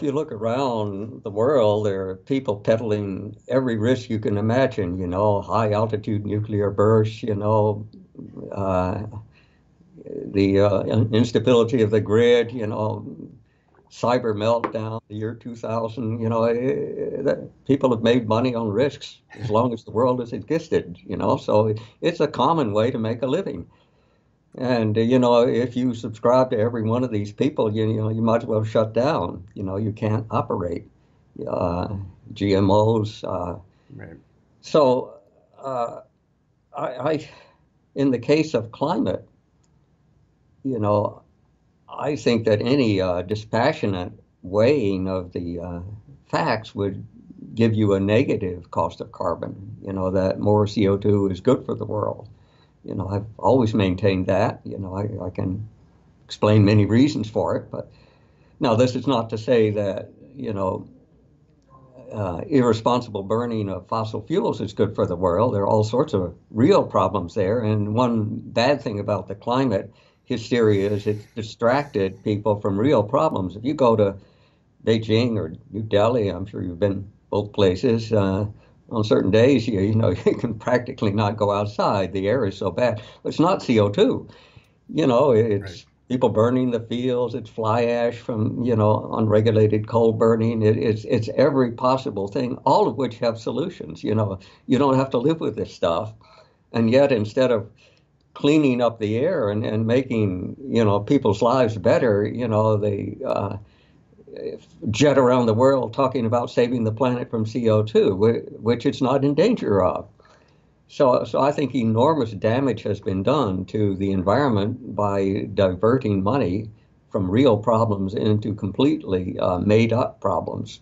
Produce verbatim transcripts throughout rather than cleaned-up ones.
If you look around the world, there are people peddling every risk you can imagine, you know, high altitude nuclear bursts, you know, uh, the uh, instability of the grid, you know, cyber meltdown, the year two thousand, you know, it, that, people have made money on risks as long as the world has existed, you know, so it, it's a common way to make a living. And, you know, if you subscribe to every one of these people, you, you know, you might as well shut down. You know, you can't operate uh, G M Os. Uh, right. So uh, I, I, in the case of climate, you know, I think that any uh, dispassionate weighing of the uh, facts would give you a negative cost of carbon, you know, that more C O two is good for the world. You know, I've always maintained that. You know, I, I can explain many reasons for it. But now, this is not to say that, you know, uh, irresponsible burning of fossil fuels is good for the world. There are all sorts of real problems there. And one bad thing about the climate hysteria is it's distracted people from real problems. If you go to Beijing or New Delhi, I'm sure you've been both places, uh, on certain days, you, you know, you can practically not go outside. The air is so bad. It's not C O two. You know, it's right. People burning the fields. It's fly ash from, you know, unregulated coal burning. It, it's it's every possible thing, all of which have solutions. You know, you don't have to live with this stuff. And yet, instead of cleaning up the air and, and making, you know, people's lives better, you know, they uh, jet around the world talking about saving the planet from C O two, which it's not in danger of. So, so I think enormous damage has been done to the environment by diverting money from real problems into completely uh, made-up problems.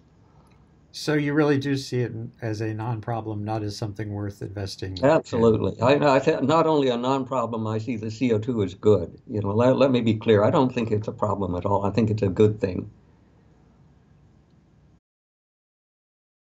So you really do see it as a non-problem, not as something worth investing. Absolutely. In. I, I th not only a non-problem, I see the C O two as good. You know, let, let me be clear. I don't think it's a problem at all. I think it's a good thing.